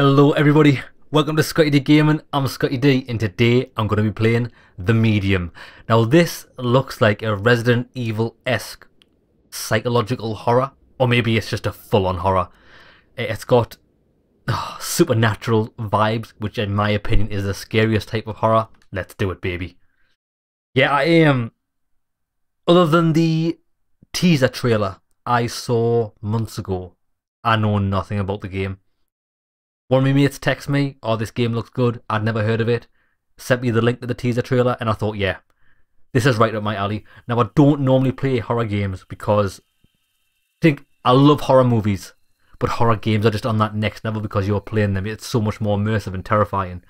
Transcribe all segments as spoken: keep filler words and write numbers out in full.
Hello everybody, welcome to ScottyD Gaming. I'm ScottyD and today I'm going to be playing The Medium. Now this looks like a Resident Evil-esque psychological horror, or maybe it's just a full-on horror. It's got oh, supernatural vibes, which in my opinion is the scariest type of horror. Let's do it, baby. Yeah, I am. Other than the teaser trailer I saw months ago, I know nothing about the game. One of my mates texted me, oh, this game looks good, I'd never heard of it, sent me the link to the teaser trailer, and I thought, yeah, this is right up my alley. Now, I don't normally play horror games because I think I love horror movies, but horror games are just on that next level because you're playing them. It's so much more immersive and terrifying.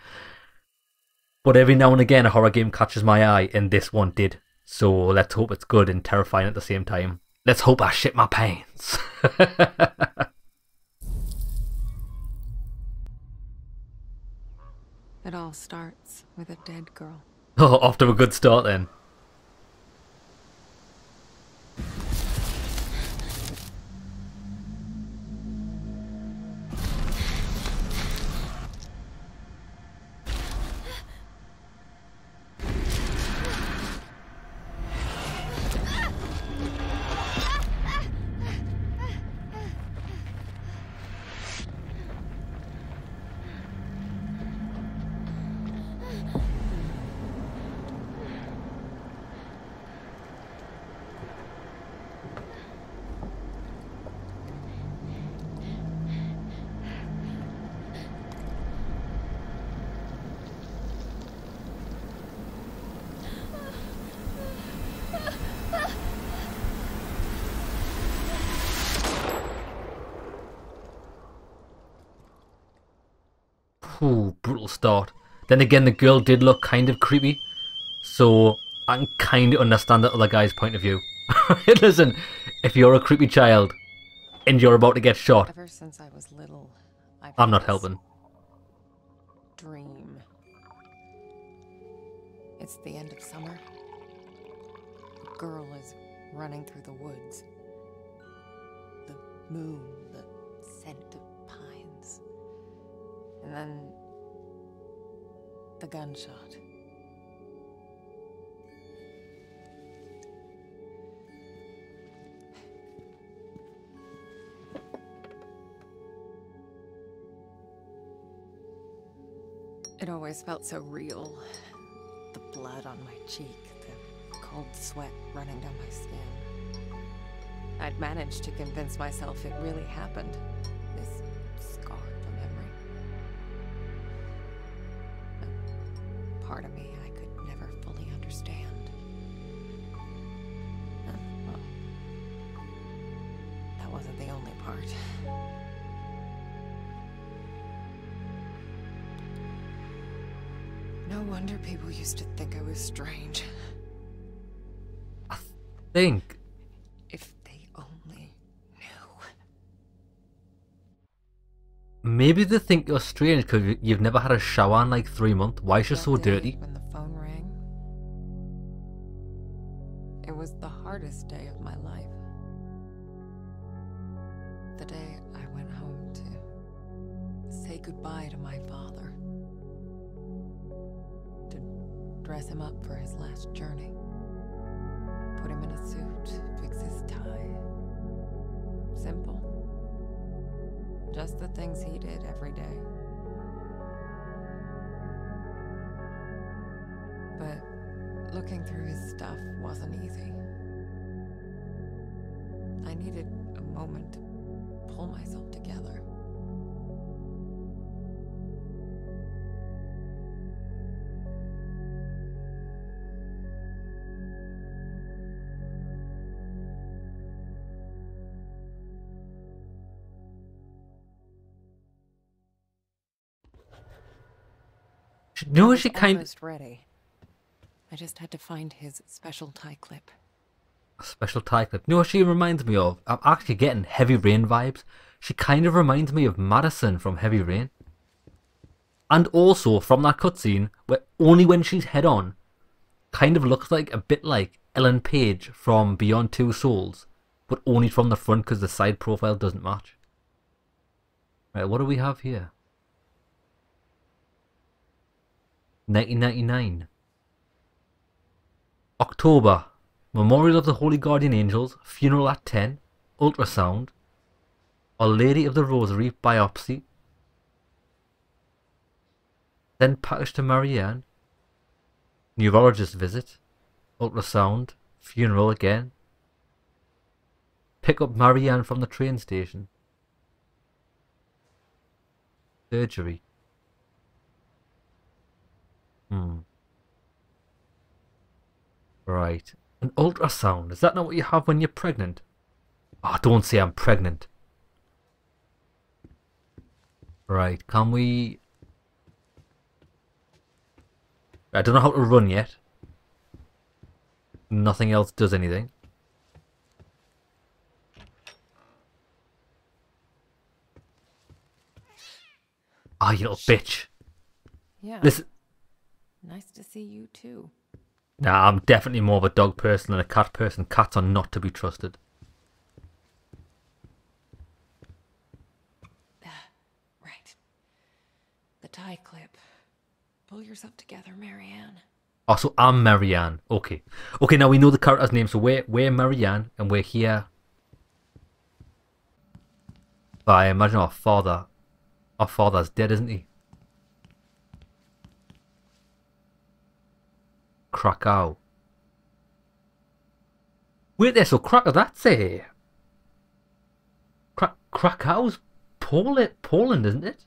But every now and again, a horror game catches my eye, and this one did. So let's hope it's good and terrifying at the same time. Let's hope I shit my pants. It all starts with a dead girl. Oh, off to a good start then. Ooh, brutal start. Then again, the girl did look kind of creepy, so I can kind of understand the other guy's point of view. Listen, if you're a creepy child and you're about to get shot, ever since I was little, I've I'm not helping. Dream. It's the end of summer. The girl is running through the woods. The moon, the scent of. And then the gunshot. It always felt so real. The blood on my cheek, the cold sweat running down my skin. I'd managed to convince myself it really happened. This scar. Part of me I could never fully understand. Uh, well, that wasn't the only part. No wonder people used to think I was strange. I think. If they only knew. Maybe they think you're strange because you've never had a shower in like three months. Why is she so dirty? When the phone rang, it was the hardest day of my life. The day I went home to say goodbye to my father, to dress him up for his last journey, put him in a suit, fix his tie. Simple. Just the things he did every day. But looking through his stuff wasn't easy. I needed a moment to pull myself together. No, she kind of ready. I just had to find his special tie clip. A special tie clip. You know what she reminds me of? I'm actually getting Heavy Rain vibes. She kind of reminds me of Madison from Heavy Rain. And also from that cutscene, where only when she's head on, kind of looks like a bit like Ellen Page from Beyond Two Souls, but only from the front because the side profile doesn't match. Right, what do we have here? nineteen ninety-nine. October. Memorial of the Holy Guardian Angels, funeral at ten, ultrasound. Our Lady of the Rosary, biopsy. Then package to Marianne. Neurologist visit, ultrasound, funeral again. Pick up Marianne from the train station. Surgery. Hmm. Right. An ultrasound. Is that not what you have when you're pregnant? Oh, don't say I'm pregnant. Right. Can we... I don't know how to run yet. Nothing else does anything. Ah, oh, you little bitch. Yeah. Listen. Nice to see you too. Nah, I'm definitely more of a dog person than a cat person. Cats are not to be trusted. Uh, right. The tie clip. Pull yourself together, Marianne. Oh, so I'm Marianne. Okay. Okay, now we know the character's name, so we're, we're Marianne, and we're here. But I imagine our father... Our father's dead, isn't he? Krakow. Wait there, so Krakow, that's a... Krak Krakow's Poland, Poland, isn't it?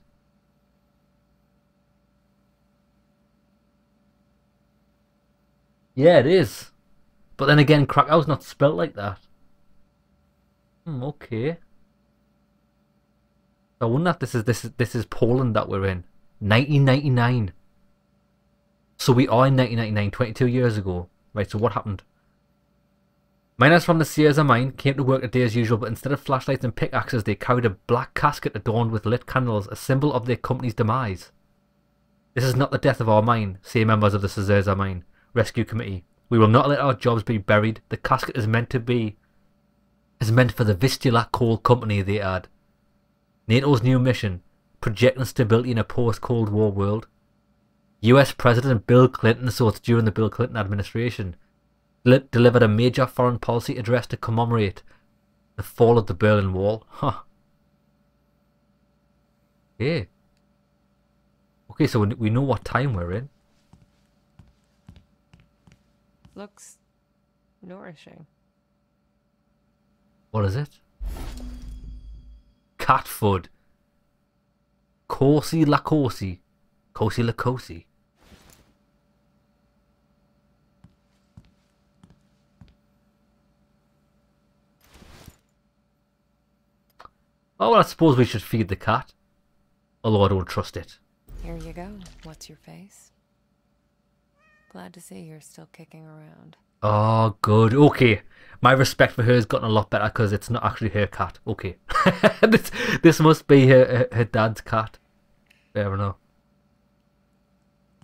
Yeah, it is. But then again, Krakow's not spelled like that. Hmm, okay. I wonder if this is, this is, this is Poland that we're in. nineteen ninety-nine. So we are in nineteen ninety-nine, twenty-two years ago. Right, so what happened? Miners from the Silesia Mine came to work today as usual, but instead of flashlights and pickaxes, they carried a black casket adorned with lit candles, a symbol of their company's demise. This is not the death of our mine, say members of the Silesia Mine Rescue Committee. We will not let our jobs be buried. The casket is meant to be... is meant for the Vistula Coal Company, they add. NATO's new mission, projecting stability in a post-Cold War world. U S President Bill Clinton, so it's during the Bill Clinton administration, delivered a major foreign policy address to commemorate the fall of the Berlin Wall. Huh. Okay. Okay, so we know what time we're in. Looks nourishing. What is it? Cat food. Cosi la Cosi. Cosi la Cosi. Oh, well, I suppose we should feed the cat. Although I don't trust it. Here you go. What's your face? Glad to see you're still kicking around. Oh, good. Okay. My respect for her has gotten a lot better because it's not actually her cat. Okay. this, this must be her, her, her dad's cat. Fair enough.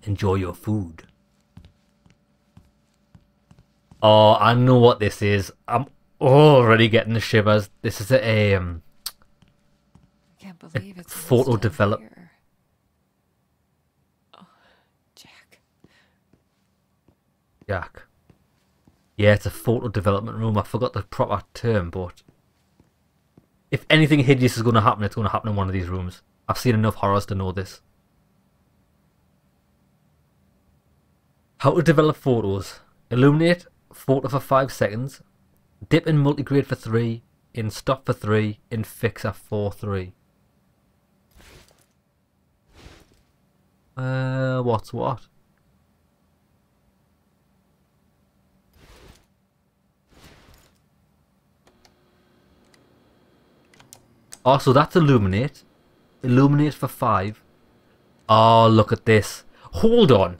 Enjoy your food. Oh, I know what this is. I'm already getting the shivers. This is a, um, I can't believe it's photo develop. Oh, Jack. Jack. Yeah, it's a photo development room. I forgot the proper term, but if anything hideous is going to happen, it's going to happen in one of these rooms. I've seen enough horrors to know this. How to develop photos. Illuminate photo for five seconds. Dip in multigrade for three. In stop for three. In fixer for three. Uh, what's what? Oh, so that's illuminate. Illuminate for five. Oh, look at this. Hold on.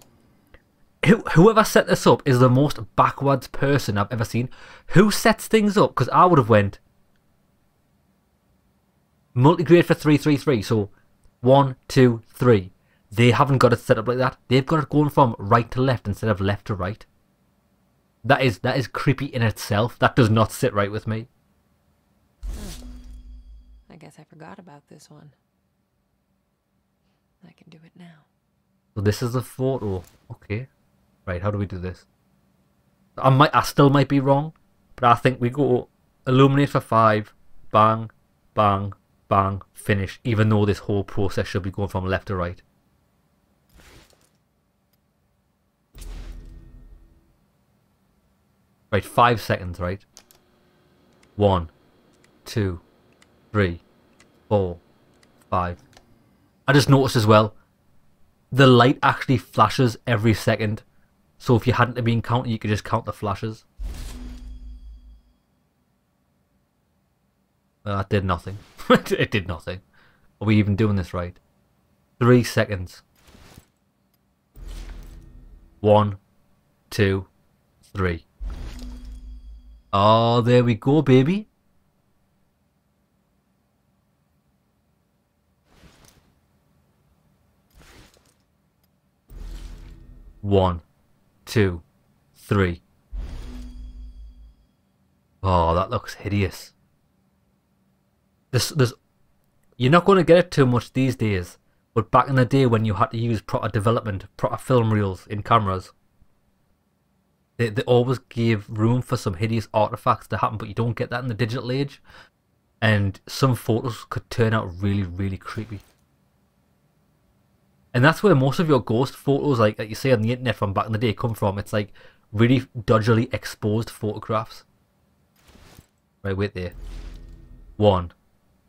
Who, whoever set this up is the most backwards person I've ever seen. Who sets things up? Because I would have went multigrade for three, three, three. So one, two, three. They haven't got it set up like that. They've got it going from right to left instead of left to right. That is that is creepy in itself. That does not sit right with me. Hmm. I guess I forgot about this one. I can do it now. So this is the photo. Okay. Right, how do we do this? I might, I still might be wrong, but I think we go illuminate for five, bang, bang, bang, finish, even though this whole process should be going from left to right. Right, five seconds, right? One, two, three, four, five. I just noticed as well, the light actually flashes every second. So if you hadn't been counting, you could just count the flashes. Well, that did nothing. It did nothing. Are we even doing this right? Three seconds. One, two, three. Oh, there we go, baby. One, two, three. Oh, that looks hideous. This, this, you're not going to get it too much these days, but back in the day when you had to use proper development, proper film reels in cameras, They, they always gave room for some hideous artifacts to happen, but you don't get that in the digital age. And some photos could turn out really, really creepy. And that's where most of your ghost photos, like that you see on the internet from back in the day, come from. It's like really dodgily exposed photographs. Right, wait there. One,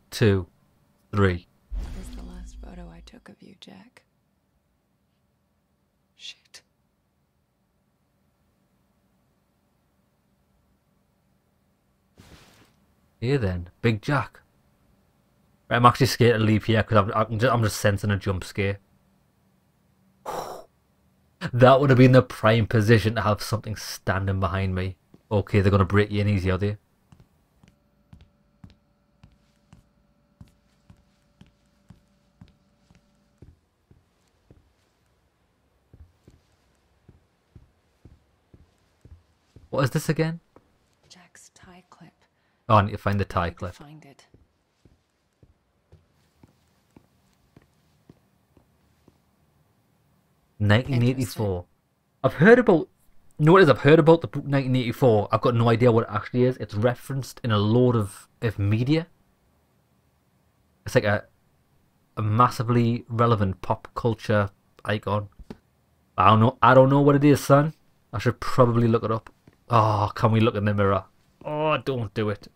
two, three. This is the last photo I took of you, Jack. Shit. Here then, Big Jack. Right, I'm actually scared to leave here because I'm, I'm, just, I'm just sensing a jump scare. That would have been the prime position to have something standing behind me. Okay, they're going to break you in easy, are they? What is this again? Oh, I need to find the tie clip. Find it. nineteen eighty-four. I've heard about... You know what it is? I've heard about the book nineteen eighty-four. I've got no idea what it actually is. It's referenced in a load of, of media. It's like a, a massively relevant pop culture icon. I don't know. I don't know what it is, son. I should probably look it up. Oh, can we look in the mirror? Oh, don't do it.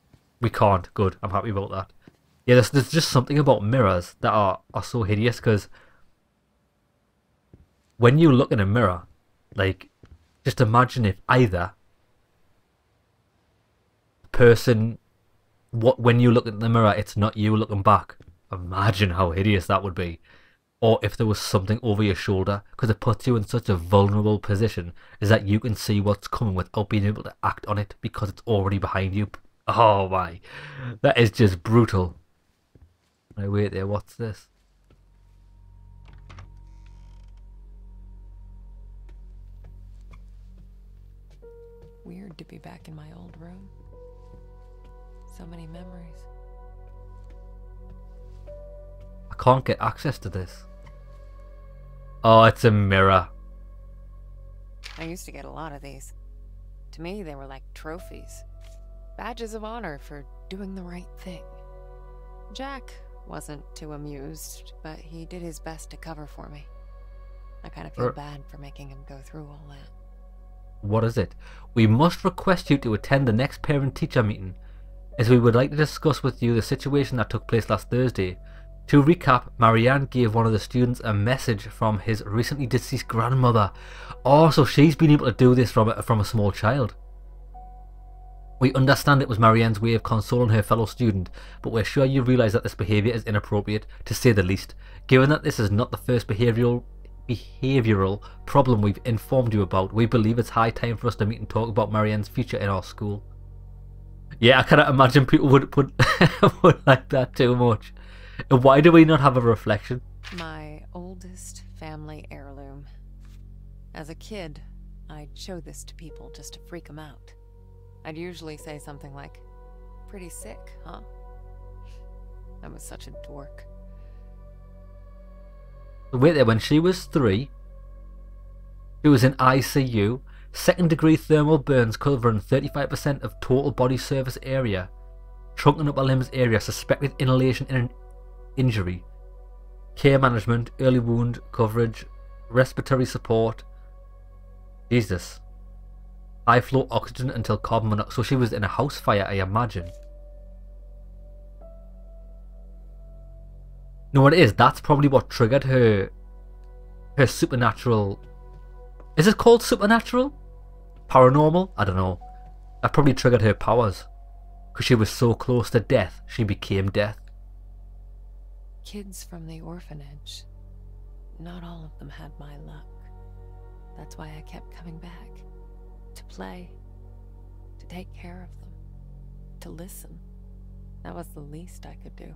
We can't. Good. I'm happy about that. Yeah, there's, there's just something about mirrors that are, are so hideous because when you look in a mirror, like, just imagine if either person, what when you look in the mirror, it's not you looking back. Imagine how hideous that would be. Or if there was something over your shoulder, because it puts you in such a vulnerable position is that you can see what's coming without being able to act on it because it's already behind you. Oh my, that is just brutal. Now wait there, what's this? Weird to be back in my old room. So many memories. I can't get access to this. Oh, it's a mirror. I used to get a lot of these. To me, they were like trophies. Badges of honor for doing the right thing. Jack wasn't too amused, but he did his best to cover for me. I kind of feel bad for making him go through all that. What is it? We must request you to attend the next parent-teacher meeting, as we would like to discuss with you the situation that took place last Thursday. To recap, Marianne gave one of the students a message from his recently deceased grandmother. Oh, so she's been able to do this from a, from a small child. We understand it was Marianne's way of consoling her fellow student, but we're sure you realise that this behaviour is inappropriate, to say the least. Given that this is not the first behavioural behavioural problem we've informed you about, we believe it's high time for us to meet and talk about Marianne's future in our school. Yeah, I cannot imagine people would, would, would like that too much. Why do we not have a reflection? My oldest family heirloom. As a kid, I'd show this to people just to freak them out. I'd usually say something like, pretty sick, huh? I was such a dork. Wait there, when she was three, who was in I C U, second-degree thermal burns covering thirty-five percent of total body surface area, trunk and upper limbs area, suspected inhalation in an injury, care management, early wound coverage, respiratory support. Jesus. High flow oxygen until carbon monoxide. So she was in a house fire, I imagine. No, what it is, that's probably what triggered her her supernatural. Is it called supernatural? Paranormal? I don't know. That probably triggered her powers. Because she was so close to death, she became death. Kids from the orphanage. Not all of them had my luck. That's why I kept coming back. To play. To take care of them. To listen. That was the least I could do.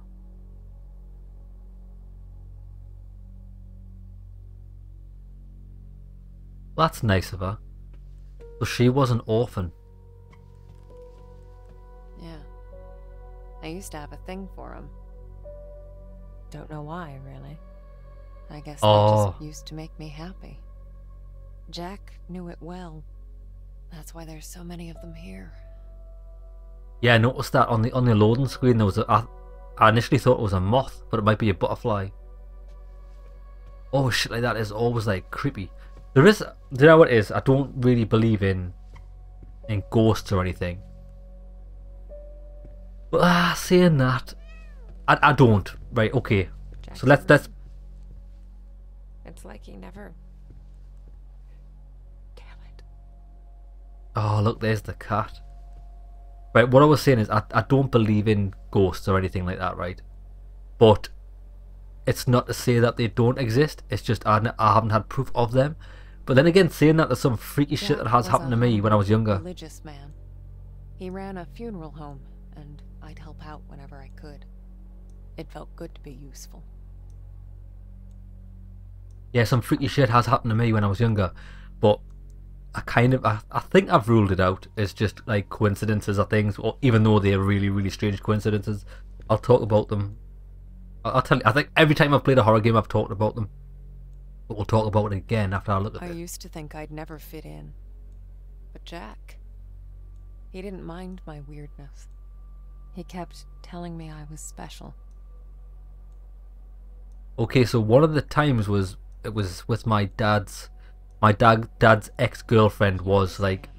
That's nice of her. So she was an orphan. Yeah. I used to have a thing for him. Don't know why, really. I guess oh. That just used to make me happy. Jack knew it well. That's why there's so many of them here. Yeah, I noticed that on the on the loading screen there was a. I, I initially thought it was a moth, but it might be a butterfly. Oh shit! Like that is always like creepy. There is, you know what it is, I don't really believe in in ghosts or anything. But ah, saying that, I I don't. Right, okay. Jackson, so let's let's. It's like he never. Damn it. Oh look, there's the cat. Right, what I was saying is I I don't believe in ghosts or anything like that, right? But it's not to say that they don't exist. It's just I, I haven't had proof of them. But then again, saying that, there's some freaky Jack shit that has happened to me when I was younger. Religious man. He ran a funeral home, and I'd help out whenever I could. It felt good to be useful. Yeah, some freaky shit has happened to me when I was younger, but I kind of I, I think I've ruled it out. It's just like coincidences or things, or even though they're really really strange coincidences, I'll talk about them. I'll tell you, I think every time I've played a horror game, I've talked about them. But we'll talk about it again after I look at it. I used to think I'd never fit in. But Jack, he didn't mind my weirdness. He kept telling me I was special. Okay, so one of the times was, it was with my dad's, my dad, dad's ex-girlfriend was like...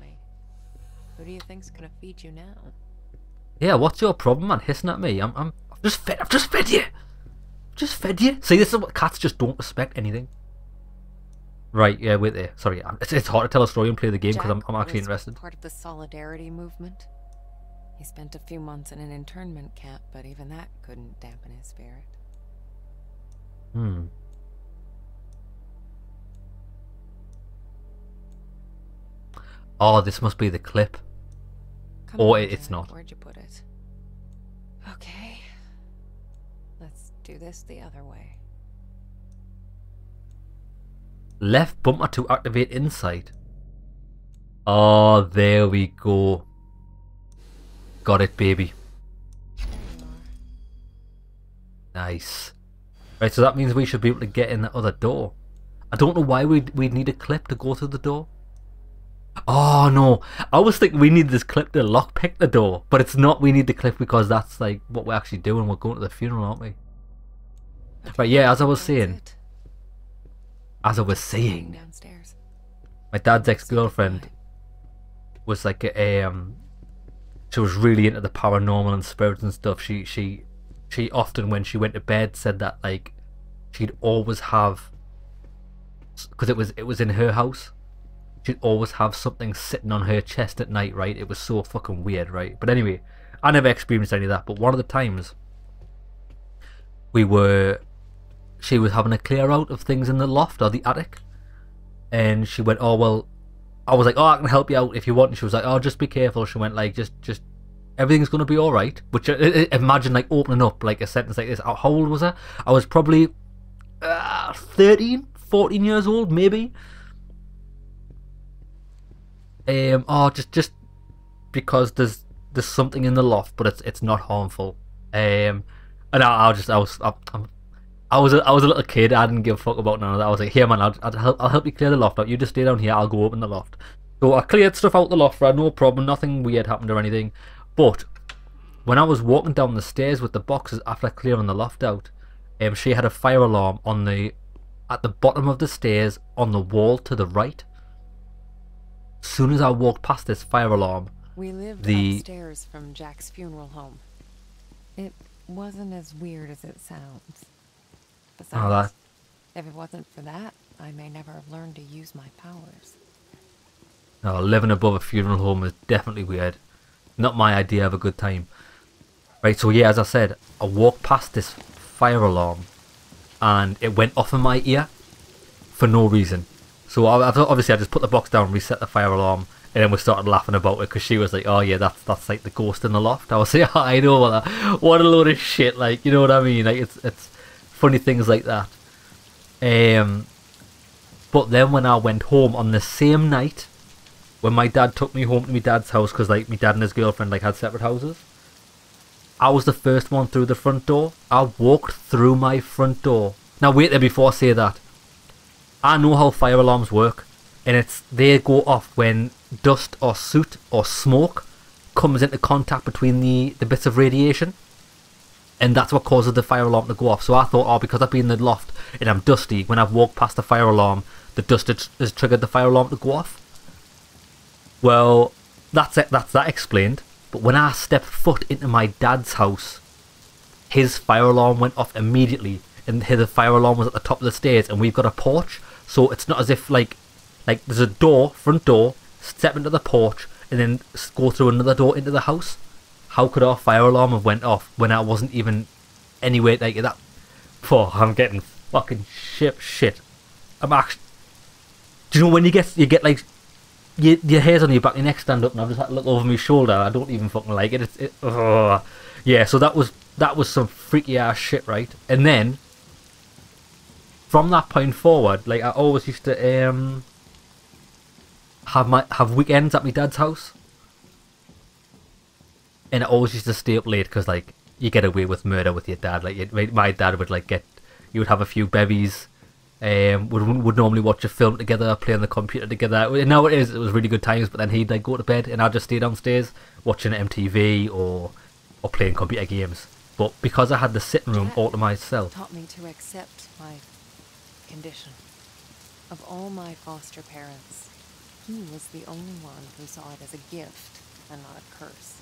Who do you think's gonna feed you now? Yeah, what's your problem, man? Hissing at me. I'm, I'm I've just fed, I've just fed you! Just fed you. See, this is what cats just don't respect anything. Right, yeah, wait there. Sorry, it's, it's hard to tell a story and play the game because I'm, I'm actually interested. Part of the Solidarity movement. He spent a few months in an internment camp, but even that couldn't dampen his spirit. Hmm. Oh, this must be the clip. Come or on, it's Dad. Not. Where'd you put it? Okay. Let's do this the other way. Left bumper to activate insight. Oh, there we go. Got it, baby. Nice. Right, so that means we should be able to get in the other door. I don't know why we'd, we'd need a clip to go through the door. Oh no, I was thinking we need this clip to lockpick the door, but it's not. We need the clip because that's like what we're actually doing. We're going to the funeral, aren't we? But yeah, as I was saying, as I was saying, my dad's ex-girlfriend was like a, um, she was really into the paranormal and spirits and stuff. She she she often, when she went to bed, said that like she'd always have, because it was it was in her house. She'd always have something sitting on her chest at night, right? It was so fucking weird, right? But anyway, I never experienced any of that. But one of the times we were, she was having a clear out of things in the loft or the attic, and she went, "Oh well," I was like, "Oh, I can help you out if you want." And she was like, "Oh, just be careful." She went like, "Just, just everything's gonna be all right." Which imagine like opening up like a sentence like this. How old was I? I was probably uh, thirteen, fourteen years old, maybe. Um, oh, just just because there's there's something in the loft, but it's it's not harmful. Um, and I, I'll just I was I, I'm I was a, I was a little kid. I didn't give a fuck about none of that. I was like, here, man, I'll, I'll, help, I'll help you clear the loft out. You just stay down here. I'll go open the loft. So I cleared stuff out the loft, right? No problem. Nothing weird happened or anything. But when I was walking down the stairs with the boxes after clearing the loft out, um, she had a fire alarm on the at the bottom of the stairs on the wall to the right. As soon as I walked past this fire alarm, we lived the... upstairs from Jack's funeral home. It wasn't as weird as it sounds. Besides, oh, if it wasn't for that, I may never have learned to use my powers. No, living above a funeral home is definitely weird. Not my idea of a good time. Right, so yeah, as I said, I walked past this fire alarm and it went off in my ear for no reason. So I, obviously I just put the box down, reset the fire alarm, and then we started laughing about it because she was like, oh yeah, that's that's like the ghost in the loft. I was like, oh, I know, what a, what a load of shit, like, you know what I mean? Like, it's it's funny things like that. Um, but then when I went home on the same night, when my dad took me home to my dad's house, because like my dad and his girlfriend like had separate houses, I was the first one through the front door. I walked through my front door. Now wait there before I say that. I know how fire alarms work, and it's they go off when dust or soot or smoke comes into contact between the, the bits of radiation, and that's what causes the fire alarm to go off. So I thought, oh, because I've been in the loft and I'm dusty, when I've walked past the fire alarm, the dust has triggered the fire alarm to go off. Well, that's it, that's that explained. But when I stepped foot into my dad's house, his fire alarm went off immediately, and the fire alarm was at the top of the stairs, and we've got a porch, so it's not as if like like there's a door, front door, step into the porch and then go through another door into the house. How could our fire alarm have went off when I wasn't even anywhere like that? Oh, I'm getting fucking shit shit. I'm actually, do you know when you get you get like your, your hair's on your back, your neck stand up, and I've just had to look over my shoulder. I don't even fucking like it. It's it, oh. Yeah, so that was that was some freaky ass shit, right? And then from that point forward, like I always used to um, have my have weekends at my dad's house, and I always used to stay up late because like you get away with murder with your dad. Like it, my dad would like get, you would have a few bevies, um, would would normally watch a film together, play on the computer together. And now it is it was really good times, but then he'd like go to bed and I'd just stay downstairs watching M T V or or playing computer games. But because I had the sitting room all to myself, taught me to accept my condition. Of all my foster parents, he was the only one who saw it as a gift and not a curse.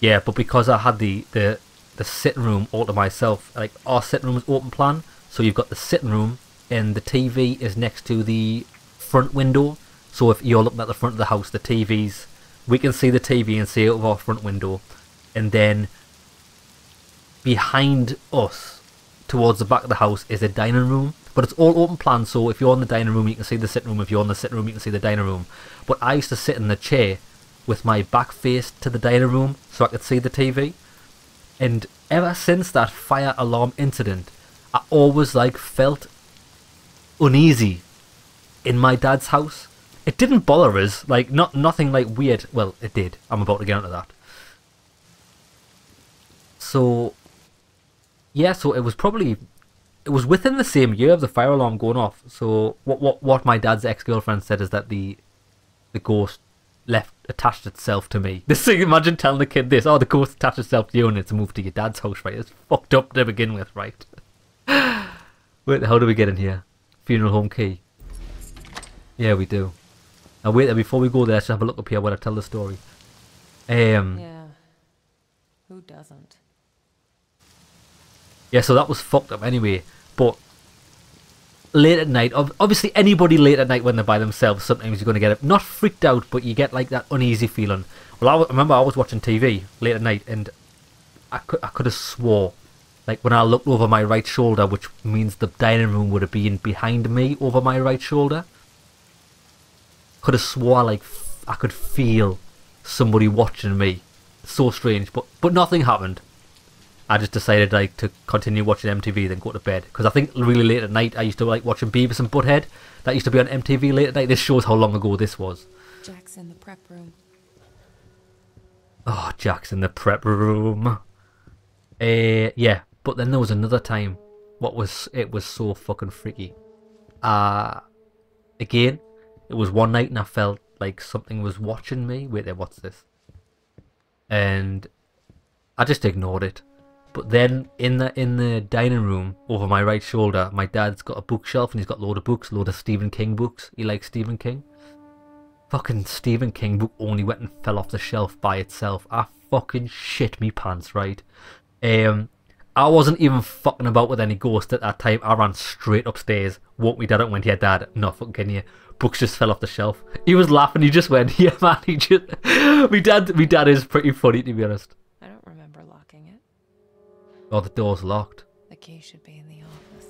Yeah, but because I had the the, the sitting room all to myself, like our sitting room was open plan, so you've got the sitting room and the T V is next to the front window. So if you're looking at the front of the house, the T V's, we can see the T V and see it out of our front window, and then behind us towards the back of the house is a dining room, but it's all open plan, so if you're in the dining room you can see the sitting room, if you're in the sitting room you can see the dining room. But I used to sit in the chair with my back face to the dining room so I could see the T V, and ever since that fire alarm incident I always like felt uneasy in my dad's house. It didn't bother us, like not nothing like weird, well it did, I'm about to get into that. So yeah, so it was probably, it was within the same year of the fire alarm going off. So what what what my dad's ex-girlfriend said is that the the ghost left attached itself to me. This thing, imagine telling the kid this, oh the ghost attached itself to you and it's moved to your dad's house, right? It's fucked up to begin with, right? Wait, how do we get in here? Funeral home key. Yeah, we do. Now wait there, before we go there, I should have a look up here when I tell the story. Um Yeah. Who doesn't? Yeah, so that was fucked up anyway, but late at night, obviously anybody late at night when they're by themselves, sometimes you're going to get, not freaked out, but you get like that uneasy feeling. Well, I remember I was watching T V late at night, and I could, I could have swore, like when I looked over my right shoulder, which means the dining room would have been behind me over my right shoulder, could have swore like I could feel somebody watching me. So strange, but, but nothing happened. I just decided like to continue watching M T V, then go to bed, because I think really late at night I used to like watching Beavis and Butthead. That used to be on M T V late at night. This shows how long ago this was. Jack's in the prep room. Oh, Jack's in the prep room. Uh, yeah, But then there was another time, what was, it was so fucking freaky. Uh, again, it was one night and I felt like something was watching me. Wait there, what's this? And I just ignored it. But then in the, in the dining room, over my right shoulder, my dad's got a bookshelf and he's got a load of books, a load of Stephen King books. He likes Stephen King. Fucking Stephen King book only went and fell off the shelf by itself. I fucking shit me pants, right? Um, I wasn't even fucking about with any ghost at that time. I ran straight upstairs, woke me dad up and went, yeah dad, no fucking kidding you. Books just fell off the shelf. He was laughing, he just went, yeah man, he just... me dad, me dad is pretty funny, to be honest. I don't remember locking it. Oh, the door's locked. The key should be in the office.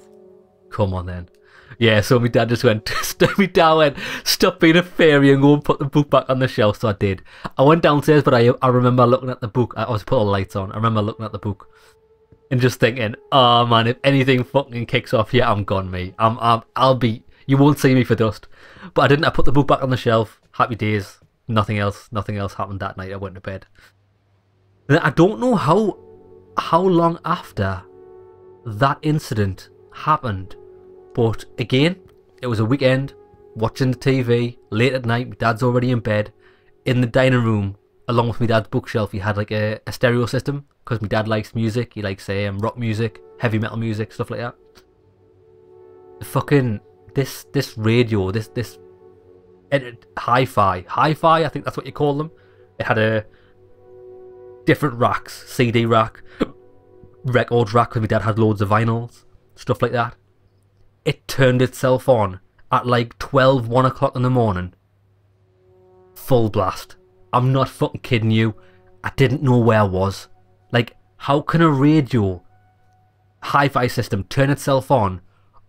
Come on then. Yeah, so my dad just went, me dad went, stop being a fairy and go and put the book back on the shelf. So I did. I went downstairs, but I I remember looking at the book. I always put all the lights on. I remember looking at the book and just thinking, oh man, if anything fucking kicks off here, yeah, I'm gone, mate. I'm, I'm, I'll be, you won't see me for dust. But I didn't. I put the book back on the shelf. Happy days. Nothing else. Nothing else happened that night. I went to bed. And I don't know how... how long after that incident happened, but again, it was a weekend, watching the T V late at night. My dad's already in bed. In the dining room, along with my dad's bookshelf, he had like a, a stereo system, because my dad likes music. He likes um, rock music, heavy metal music, stuff like that. The fucking this this radio, this this hi-fi, hi-fi. I think that's what you call them. It had a different racks, C D rack, records rack, because my dad had loads of vinyls, stuff like that. It turned itself on at like twelve, one o'clock in the morning. Full blast. I'm not fucking kidding you. I didn't know where I was. Like, how can a radio hi-fi system turn itself on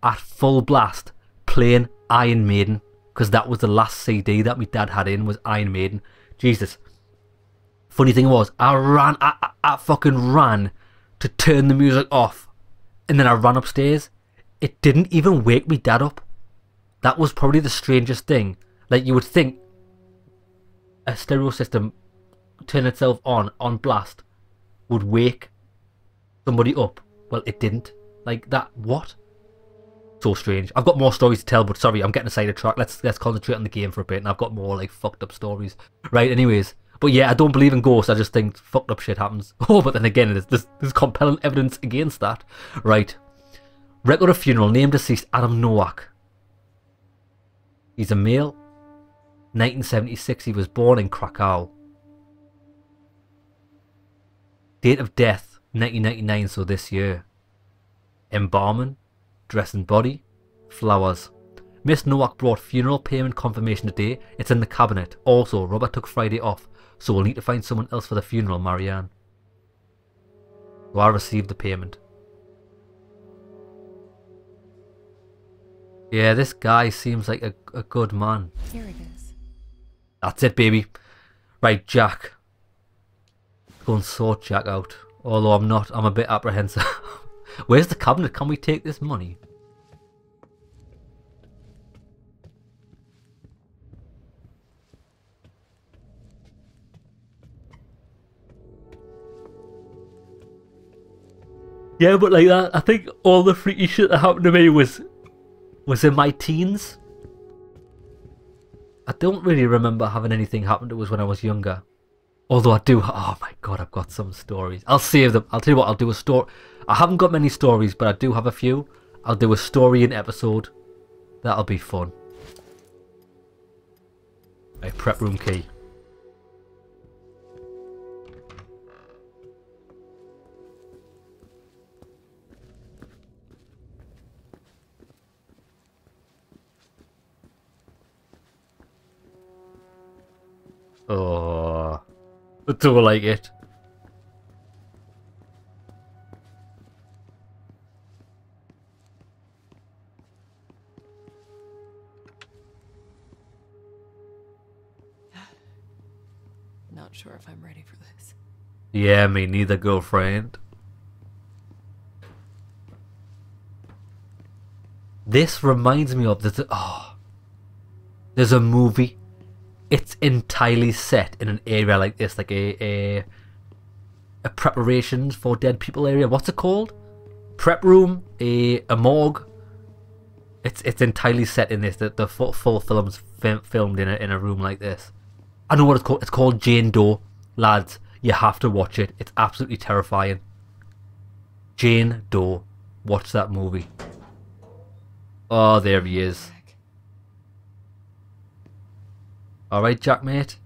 at full blast playing Iron Maiden? Because that was the last C D that my dad had in, was Iron Maiden. Jesus. Funny thing was, I ran, I, I, I fucking ran to turn the music off, and then I ran upstairs. It didn't even wake me dad up. That was probably the strangest thing. Like, you would think a stereo system turning itself on, on blast, would wake somebody up. Well, it didn't. Like, that, what? So strange. I've got more stories to tell, but sorry, I'm getting aside the track. Let's, let's concentrate on the game for a bit, and I've got more, like, fucked up stories. Right, anyways. But yeah, I don't believe in ghosts. I just think fucked up shit happens. Oh, but then again, there's, there's, there's compelling evidence against that. Right. Record of funeral. Named deceased Adam Nowak. He's a male. nineteen seventy-six. He was born in Krakow. Date of death. nineteen ninety-nine. So this year. Embalming. Dress and body. Flowers. Miss Nowak brought funeral payment confirmation today. It's in the cabinet. Also, Robert took Friday off, so we'll need to find someone else for the funeral, Marianne. So I received the payment. Yeah, this guy seems like a, a good man. Here it is. That's it, baby. Right, Jack. Go and sort Jack out. Although I'm not, I'm a bit apprehensive. Where's the cabinet? Can we take this money? Yeah, but like that, I think all the freaky shit that happened to me was was in my teens. I don't really remember having anything happen to us when I was younger. Although I do, oh my god, I've got some stories. I'll save them. I'll tell you what, I'll do a story. I haven't got many stories, but I do have a few. I'll do a story in episode. That'll be fun. A prep room key. Oh, I don't like it. Not sure if I'm ready for this. Yeah, me neither, girlfriend. This reminds me of the... Oh, there's a movie. It's entirely set in an area like this, like a, a a preparations for dead people area. What's it called? prep room, a, a morgue. It's it's entirely set in this. The, the full, full film's film, filmed in a, in a room like this. I know what it's called. It's called Jane Doe. Lads, you have to watch it. It's absolutely terrifying. Jane Doe. Watch that movie. Oh, there he is. Alright, Jack, mate.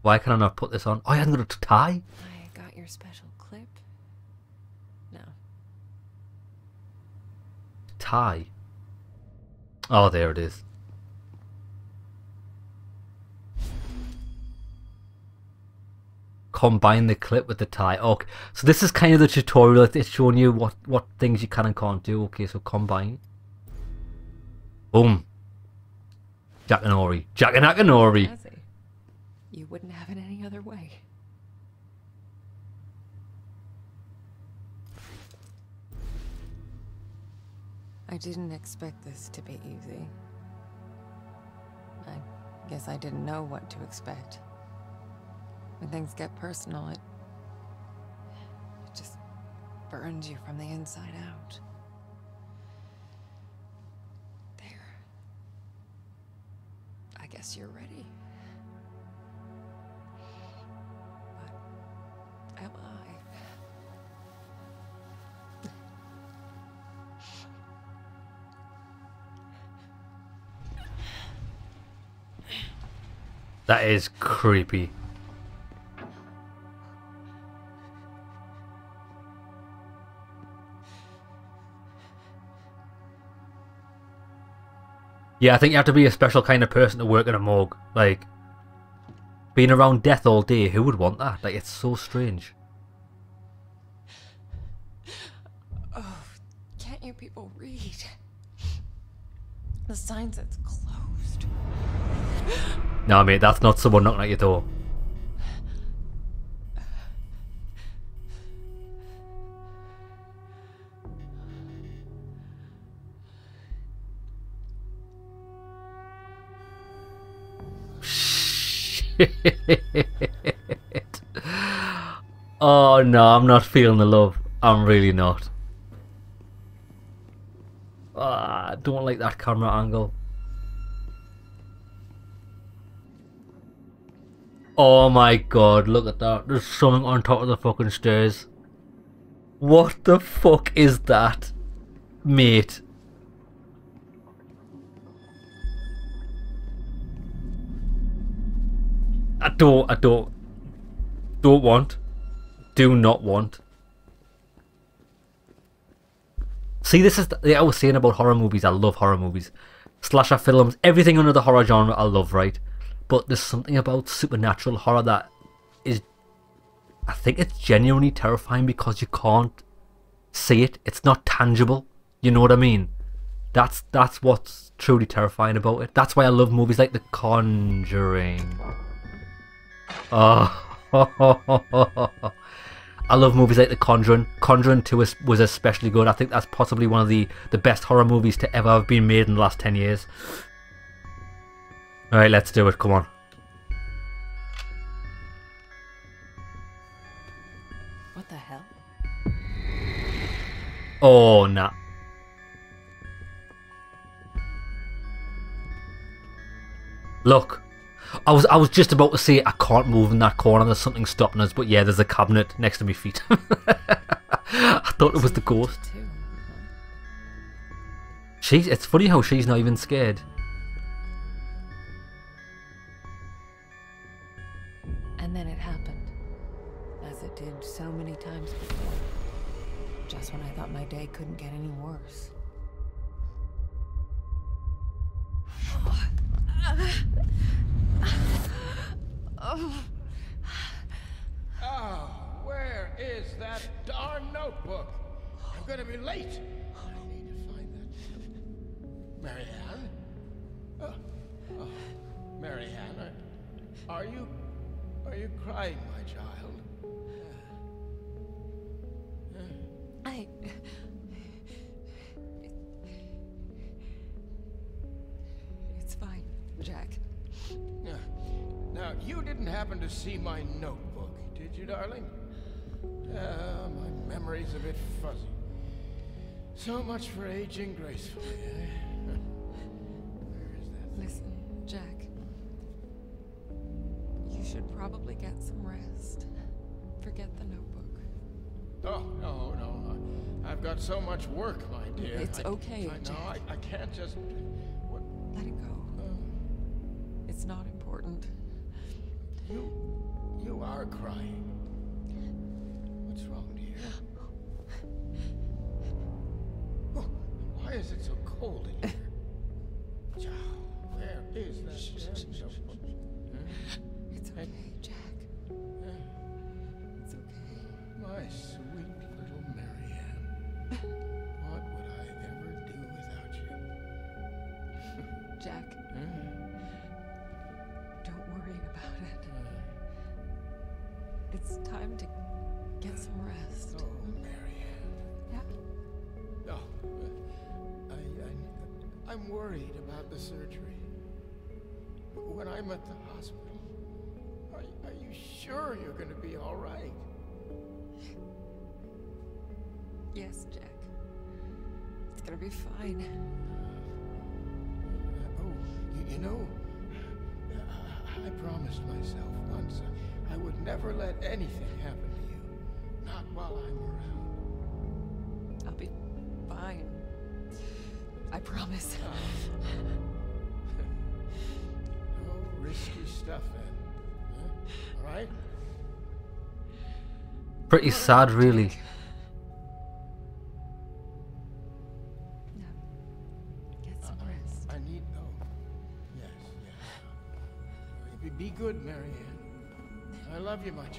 Why can I not put this on? Oh, I haven't got a tie? I got your special clip. No. Tie. Oh, there it is. Combine the clip with the tie. Okay, so this is kind of the tutorial. It's showing you what, what things you can and can't do. Okay, so combine. Boom. Jack and Ori. Jack and Akinori. You wouldn't have it any other way. I didn't expect this to be easy. I guess I didn't know what to expect. When things get personal, it, it just burns you from the inside out. There. I guess you're ready. But am I? That is creepy. Yeah, I think you have to be a special kind of person to work in a morgue. Like, being around death all day, who would want that? Like, it's so strange. Oh, can't you people read? The signs that's closed. No, mate, that's not someone knocking at your door. Oh no, I'm not feeling the love. I'm really not. Oh, I don't like that camera angle. Oh my god, look at that. There's something on top of the fucking stairs. What the fuck is that, mate? I don't, I don't, don't want, do not want. See, this is, the, I was saying about horror movies, I love horror movies. Slasher films, everything under the horror genre I love, right? But there's something about supernatural horror that is, I think it's genuinely terrifying because you can't see it. It's not tangible, you know what I mean? That's, that's what's truly terrifying about it. That's why I love movies like The Conjuring. Oh, I love movies like The Conjuring. Conjuring two was, was especially good. I think that's possibly one of the, the best horror movies to ever have been made in the last ten years. Alright, let's do it. Come on. What the hell? Oh, nah. Look. I was I was just about to say I can't move in that corner, there's something stopping us, but yeah, there's a cabinet next to my feet. I thought it was the ghost. She's, it's funny how she's not even scared. And then it happened, as it did so many times before. Just when I thought my day couldn't get any worse. Oh. Oh, where is that darn notebook? I'm gonna be late. I need to find that. Marianne? Oh, oh, Marianne, are, are you are you crying, my child? I Jack. Now, you didn't happen to see my notebook, did you, darling? Uh, my memory's a bit fuzzy. So much for aging gracefully, eh? Where is that thing? Listen, Jack. You should probably get some rest. Forget the notebook. Oh, no, no. I, I've got so much work, my dear. It's I, okay, I, Jack. No, I, I can't just... What? Let it go. Um, it's not important. You... you are crying. What's wrong, dear? Oh, why is it so cold in here? Child, where is that? Shh, shh, shh, shh. It's okay, Jack. It's okay. My sweet little Marianne. What would I ever do without you? Jack. Mm-hmm. Don't worry about it. Uh, it's time to get some rest. Oh, Marianne. Yeah? Oh, I, I, I'm worried about the surgery. When I'm at the hospital. Are you sure you're going to be all right? Yes, Jack. It's going to be fine. Uh, oh, you, you know, I, I promised myself once I, I would never let anything happen to you. Not while I'm around. I'll be fine. I promise. Uh, no risky stuff, then. Right. Pretty sad, really. No. Get some uh, rest. I, I need. Oh, yes, yes. Be good, Marianne. I love you, my child.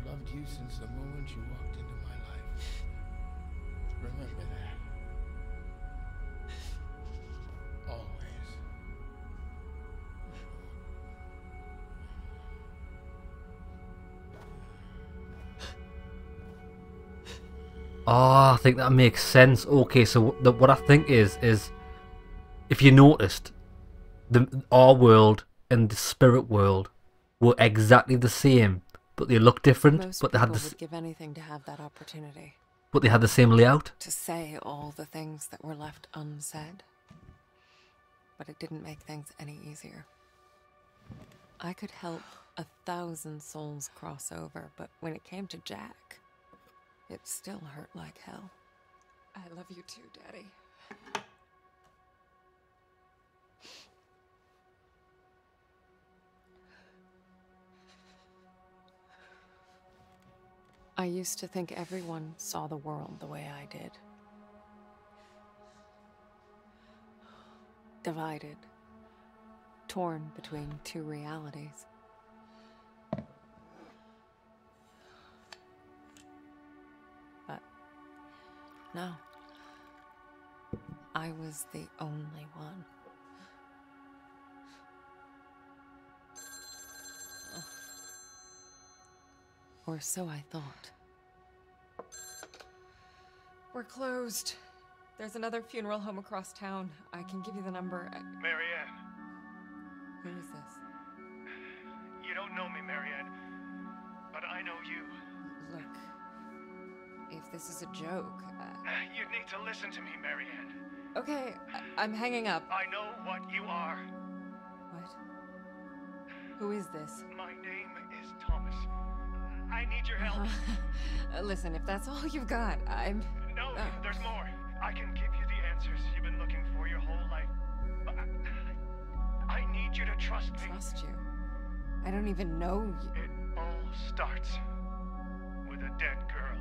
I've loved you since the moment you walked into my life. Remember that. Always. Ah, oh, I think that makes sense. Okay, so the, what I think is, is if you noticed, the, our world and the spirit world were exactly the same, but they looked different. Most but they had the, would give anything to have that opportunity. But they had the same layout. To say all the things that were left unsaid, but it didn't make things any easier. I could help a thousand souls cross over, but when it came to Jack. It still hurt like hell. I love you too, Daddy. I used to think everyone saw the world the way I did. Divided, torn between two realities. No. I was the only one. Ugh. Or so I thought. We're closed. There's another funeral home across town. I can give you the number. I... Marianne. Who is this? You don't know me, Marianne, but I know you. Look. If this is a joke... Uh... You need to listen to me, Marianne. Okay, I I'm hanging up. I know what you are. What? Who is this? My name is Thomas. I need your help. Uh, listen, if that's all you've got, I'm... No, uh... there's more. I can give you the answers you've been looking for your whole life. But I, I need you to trust me. Trust you? I don't even know you. It all starts with a dead girl.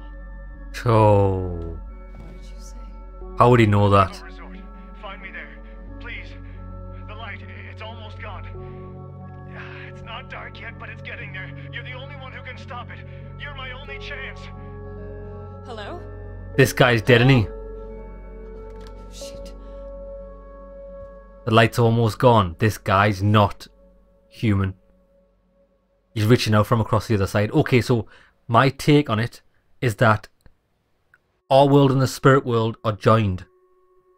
Oh. What did you say? How would he know that? Find me there, please. The light, it's almost gone. It's not dark yet, but it's getting there. You're the only one who can stop it. You're my only chance. Hello? This guy's dead, isn't he? Shit. The light's almost gone. This guy's not human. He's reaching out from across the other side. Okay, so my take on it is that our world and the spirit world are joined,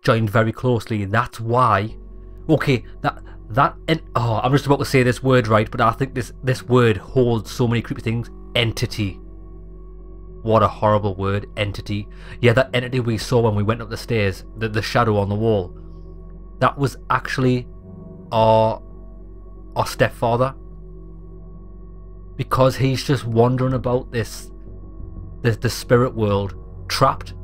joined very closely. That's why Okay, that that and oh, I'm just about to say this word right, but I think this this word holds so many creepy things. Entity. What a horrible word, entity. Yeah, that entity we saw when we went up the stairs, the, the shadow on the wall, that was actually our our stepfather, because he's just wandering about this the the spirit world trapped.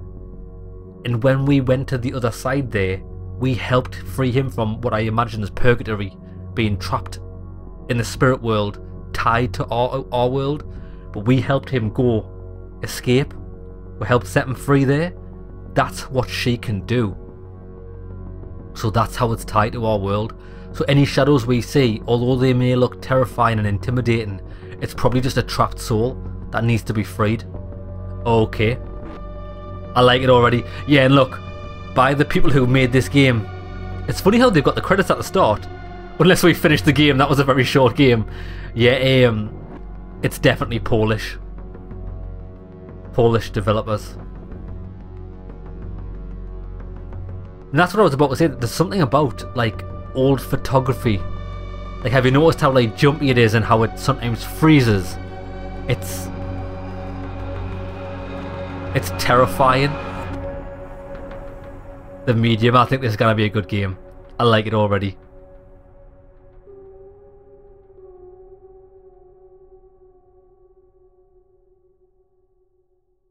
And when we went to the other side there, we helped free him from what I imagine is purgatory, being trapped in the spirit world, tied to our, our world. But we helped him go, escape, we helped set him free there. That's what she can do. So that's how it's tied to our world. So any shadows we see, although they may look terrifying and intimidating, it's probably just a trapped soul that needs to be freed. Okay. I like it already. Yeah, and look, by the people who made this game. It's funny how they've got the credits at the start. Unless we finished the game, that was a very short game. Yeah, um, it's definitely Polish. Polish developers. And that's what I was about to say. There's something about, like, old photography. Like, have you noticed how, like, jumpy it is and how it sometimes freezes? It's... It's terrifying. The Medium, I think this is going to be a good game. I like it already.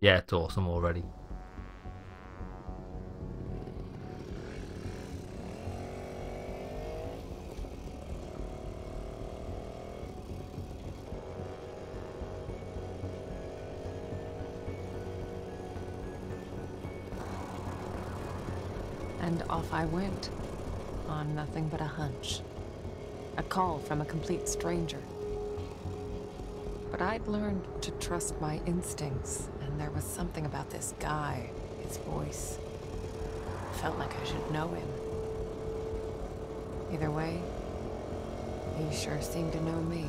Yeah, it's awesome already. And off I went, on nothing but a hunch. A call from a complete stranger. But I'd learned to trust my instincts, and there was something about this guy, his voice. I felt like I should know him. Either way, he sure seemed to know me.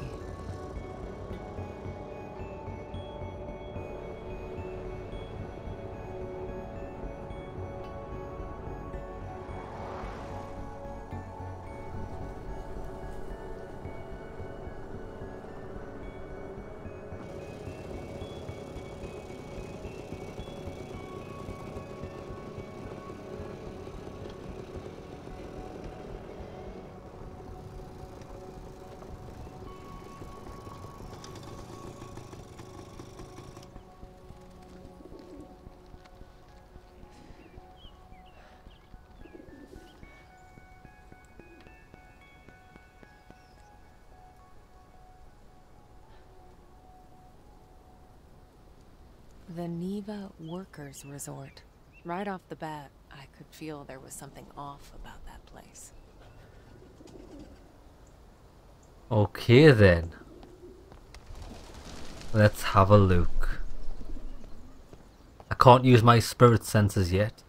The Niwa Workers Resort. Right off the bat, I could feel there was something off about that place. Okay then. Let's have a look. I can't use my spirit senses yet.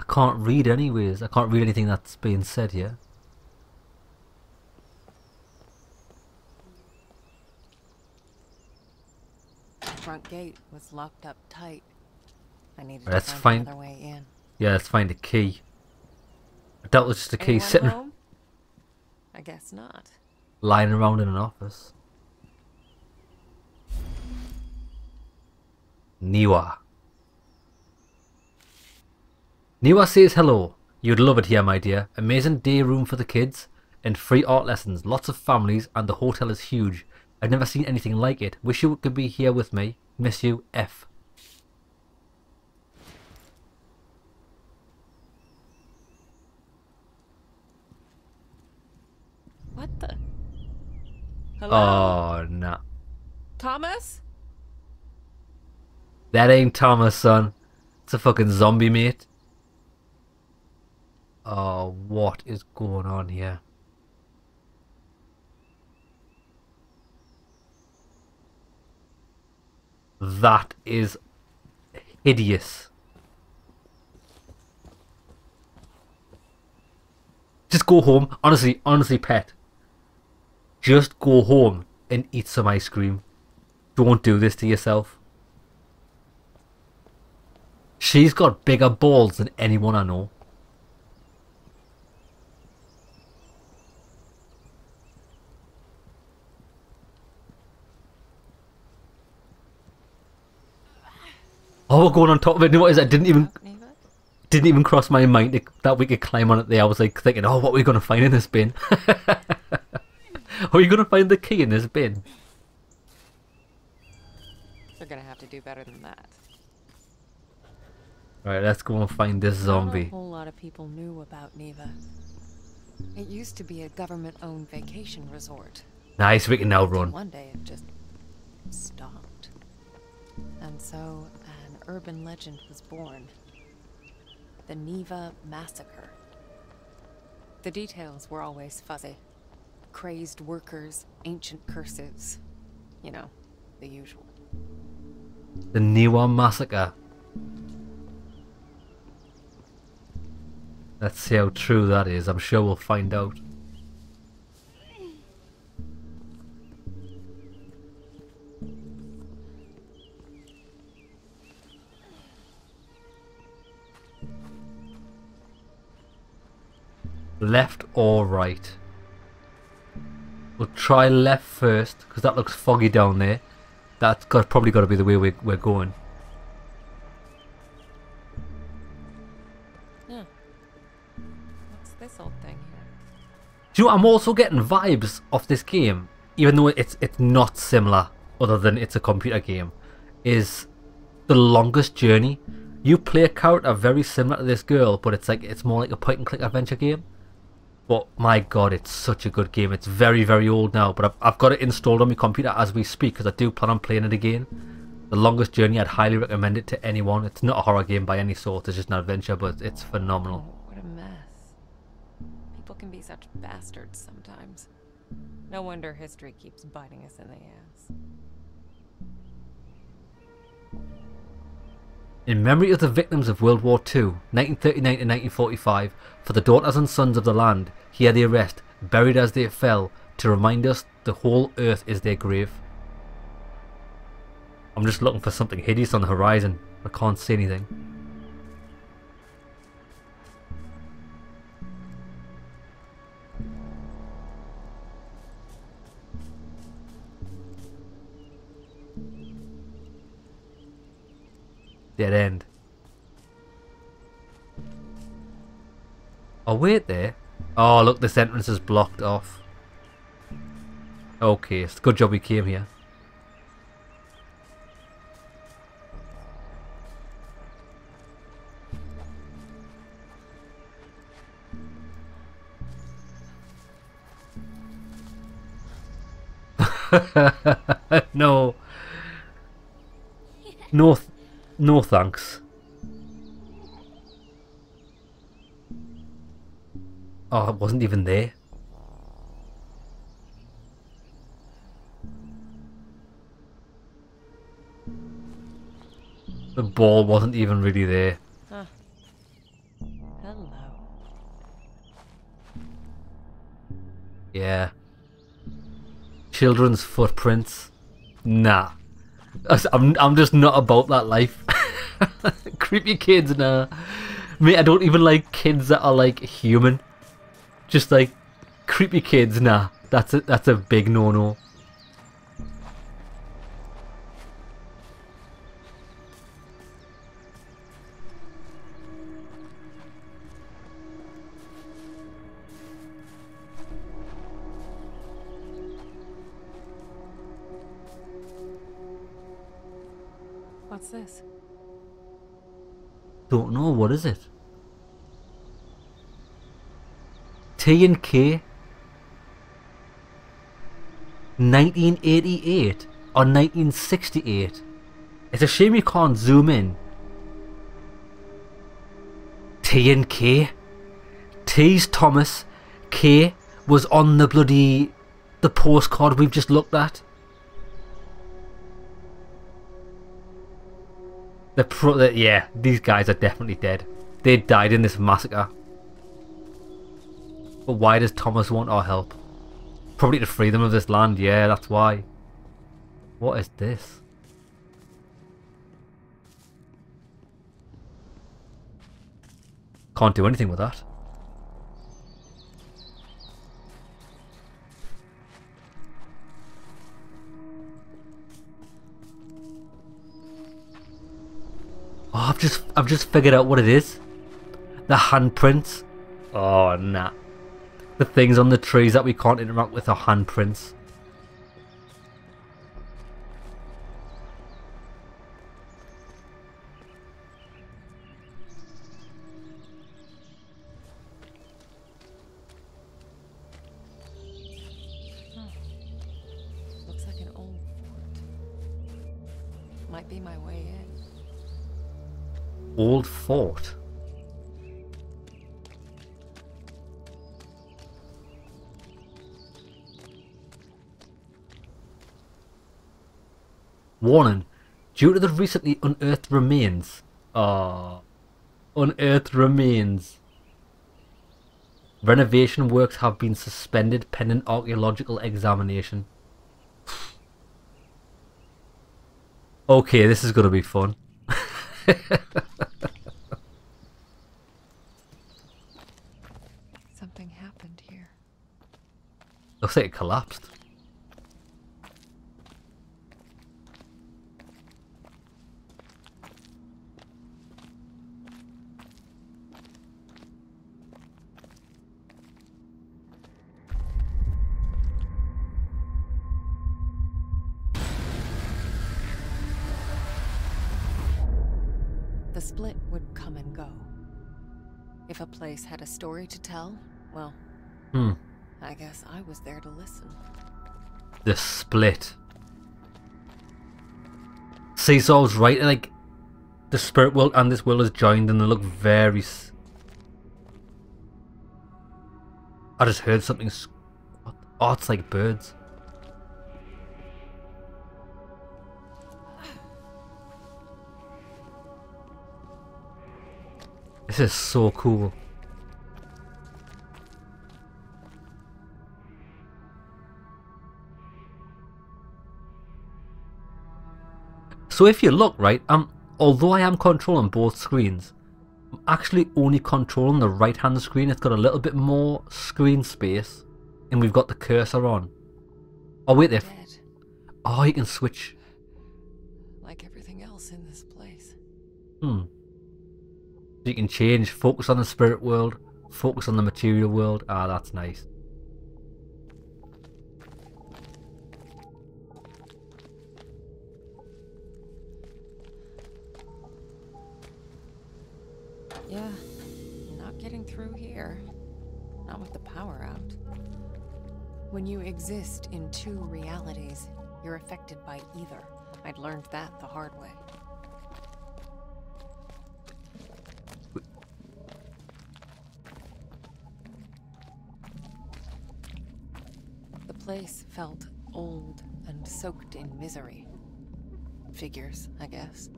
I can't read anyways. I can't read anything that's being said here. Front gate was locked up tight. I needed let's to find, find another way in. Yeah, let's find a key. That was just a key sitting. Home? I guess not. Lying around in an office. Niwa. Niwa says hello. You'd love it here, my dear. Amazing day room for the kids and free art lessons. Lots of families, and the hotel is huge. I've never seen anything like it. Wish you could be here with me. Miss you, F. What the? Hello? Oh, nah. Thomas? That ain't Thomas, son. It's a fucking zombie, mate. Oh, what is going on here? That is hideous. Just go home. Honestly, honestly, pet. Just go home and eat some ice cream. Don't do this to yourself. She's got bigger balls than anyone I know. Oh, we're going on top of it. You know what is it? I didn't even didn't even cross my mind to, that we could climb on it there. I was like thinking, oh, what are we going to find in this bin? Are you going to find the key in this bin? We're going to have to do better than that. Alright, let's go and find this zombie. Not a whole lot of people knew about Niwa. It used to be a government-owned vacation resort. Nice, we can now run. One day it just stopped. And so, an urban legend was born. The Niwa Massacre. The details were always fuzzy. Crazed workers, ancient curses. You know, the usual. The Niwa Massacre. Let's see how true that is. I'm sure we'll find out. Left or right? We'll try left first because that looks foggy down there. That's got, probably got to be the way we're, we're going. Yeah. What's this old thing here? Do you know, I'm also getting vibes off this game, even though it's it's not similar, other than it's a computer game. Is The Longest Journey? You play a character very similar to this girl, but it's like it's more like a point-and-click adventure game. But my god, it's such a good game. It's very, very old now, but I've, I've got it installed on my computer as we speak because I do plan on playing it again. The Longest Journey, I'd highly recommend it to anyone. It's not a horror game by any sort, it's just an adventure, but it's phenomenal. What a mess. People can be such bastards sometimes. No wonder history keeps biting us in the ass. In memory of the victims of World War Two, nineteen thirty-nine to nineteen forty-five, for the daughters and sons of the land, here they rest, buried as they fell, to remind us the whole earth is their grave. I'm just looking for something hideous on the horizon. I can't see anything. Dead end. Oh wait there. Oh look, this entrance is blocked off. Okay, it's a good job we came here. No. No. Th No thanks. Oh, it wasn't even there. The ball wasn't even really there. Huh. Hello. Yeah. Children's footprints. Nah. I'm, I'm just not about that life. Creepy kids, nah. Mate, I don't even like kids that are like human. Just like creepy kids, nah. That's a, that's a big no-no. What's this? Don't know, what is it? T and K nineteen eighty-eight or nineteen sixty-eight. It's a shame you can't zoom in. T and K. T's Thomas. K was on the bloody the postcard we've just looked at. The pro the, yeah, these guys are definitely dead. They died in this massacre. But why does Thomas want our help? Probably to free them of this land, yeah, that's why. What is this? Can't do anything with that. Oh, I've just I've just figured out what it is. The handprints. Oh nah. The things on the trees that we can't interact with are handprints. Old fort. Warning. Due to the recently unearthed remains. Ah, oh, unearthed remains. Renovation works have been suspended pending archaeological examination. Okay, this is gonna be fun. Something happened here. Looks like it collapsed. Split would come and go. If a place had a story to tell, well, hmm. I guess I was there to listen. The split. Seesaw's right, like, the spirit world and this world is joined and they look very... S I just heard something... Oh, it's like birds. This is so cool. So if you look right, um, although I am controlling both screens, I'm actually only controlling the right hand screen. It's got a little bit more screen space and we've got the cursor on. Oh wait there. Oh, you can switch. Like everything else in this place. Hmm. You can change, focus on the spirit world, focus on the material world. Ah, that's nice. Yeah, not getting through here. Not with the power out. When you exist in two realities, you're affected by either. I'd learned that the hard way. The place felt old and soaked in misery. Figures, I guess.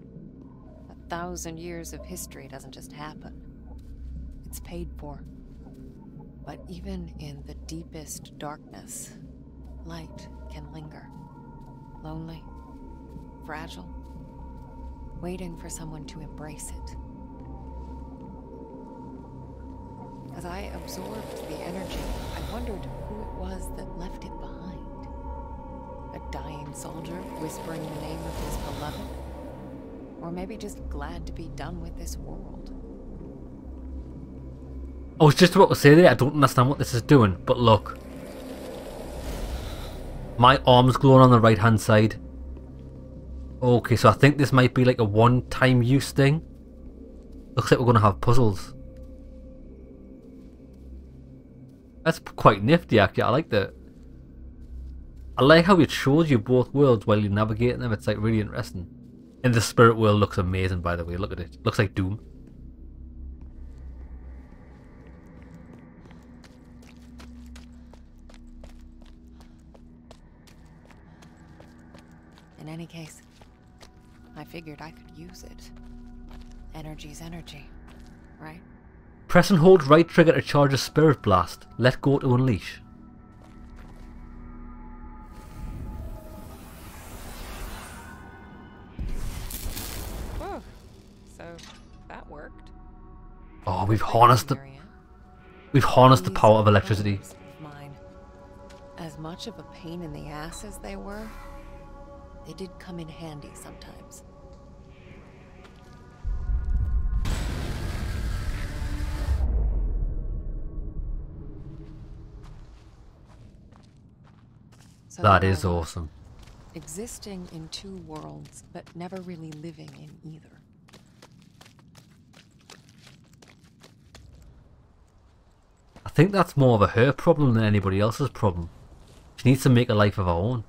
A thousand years of history doesn't just happen. It's paid for. But even in the deepest darkness, light can linger. Lonely, fragile, waiting for someone to embrace it. As I absorbed the energy, I wondered who it was that left it behind. A dying soldier whispering the name of his beloved? Or maybe just glad to be done with this world. I was just about to say that I don't understand what this is doing, but look. My arm's glowing on the right hand side. Okay, so I think this might be like a one-time use thing. Looks like we're gonna have puzzles. That's quite nifty actually, I like that. I like how it shows you both worlds while you navigate them, it's like really interesting. And the spirit world looks amazing by the way, look at it. Looks like Doom. In any case, I figured I could use it. Energy's energy, right? Press and hold right trigger to charge a spirit blast. Let go to unleash. Whoa. So that worked. Oh, we've harnessed the we've harnessed the power of electricity. As much of a pain in the ass as they were, they did come in handy sometimes. So that is awesome. Existing in two worlds, but never really living in either. I think that's more of a her problem than anybody else's problem. She needs to make a life of her own.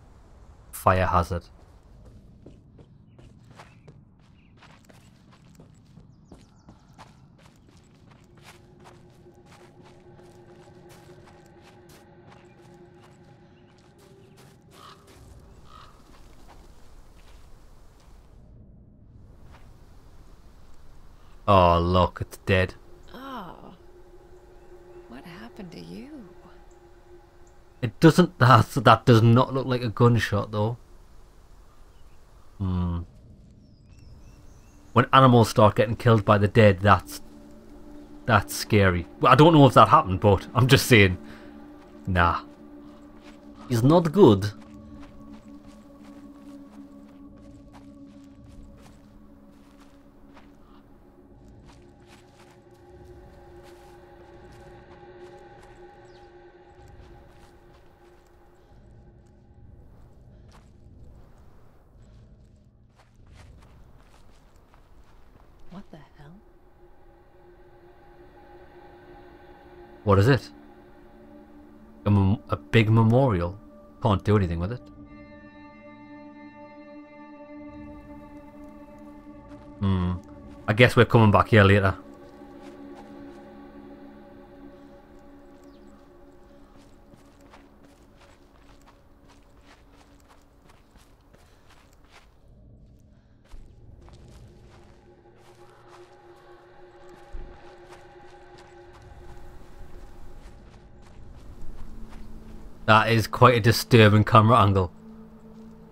Fire hazard. Oh, look, it's dead. Oh, what happened to you? It doesn't, that, that does not look like a gunshot, though. Hmm. When animals start getting killed by the dead, that's, that's scary. Well, I don't know if that happened, but I'm just saying, nah. It's not good. What is it? A, mem a big memorial. Can't do anything with it. Hmm. I guess we're coming back here later. That is quite a disturbing camera angle.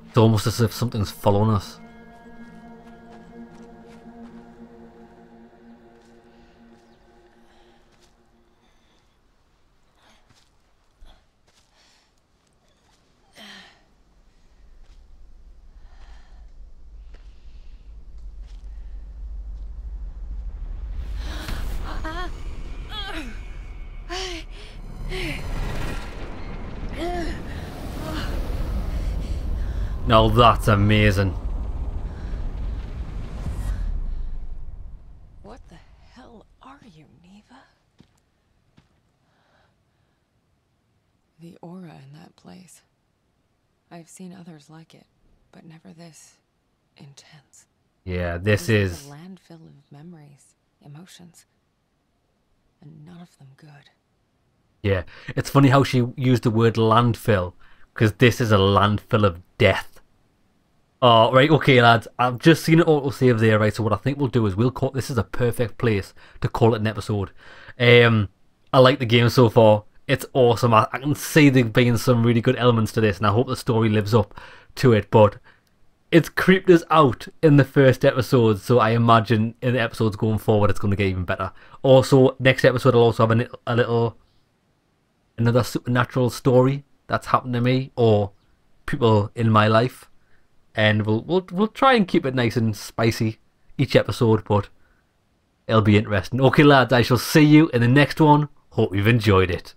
It's almost as if something's following us. Now that's amazing. What the hell are you, Neva? The aura in that place. I've seen others like it, but never this intense. Yeah, this is a landfill of memories, emotions, and none of them good. Yeah, it's funny how she used the word landfill, because this is a landfill of death. Oh, right, okay, lads. I've just seen it autosave there, right? So what I think we'll do is we'll call... This is a perfect place to call it an episode. Um, I like the game so far. It's awesome. I, I can see there being some really good elements to this, and I hope the story lives up to it, but it's creeped us out in the first episode, so I imagine in the episodes going forward it's going to get even better. Also, next episode I'll also have a, a little... another supernatural story that's happened to me, or people in my life. And we'll, we'll we'll try and keep it nice and spicy each episode, but it'll be interesting. Okay, lads, I shall see you in the next one. Hope you've enjoyed it.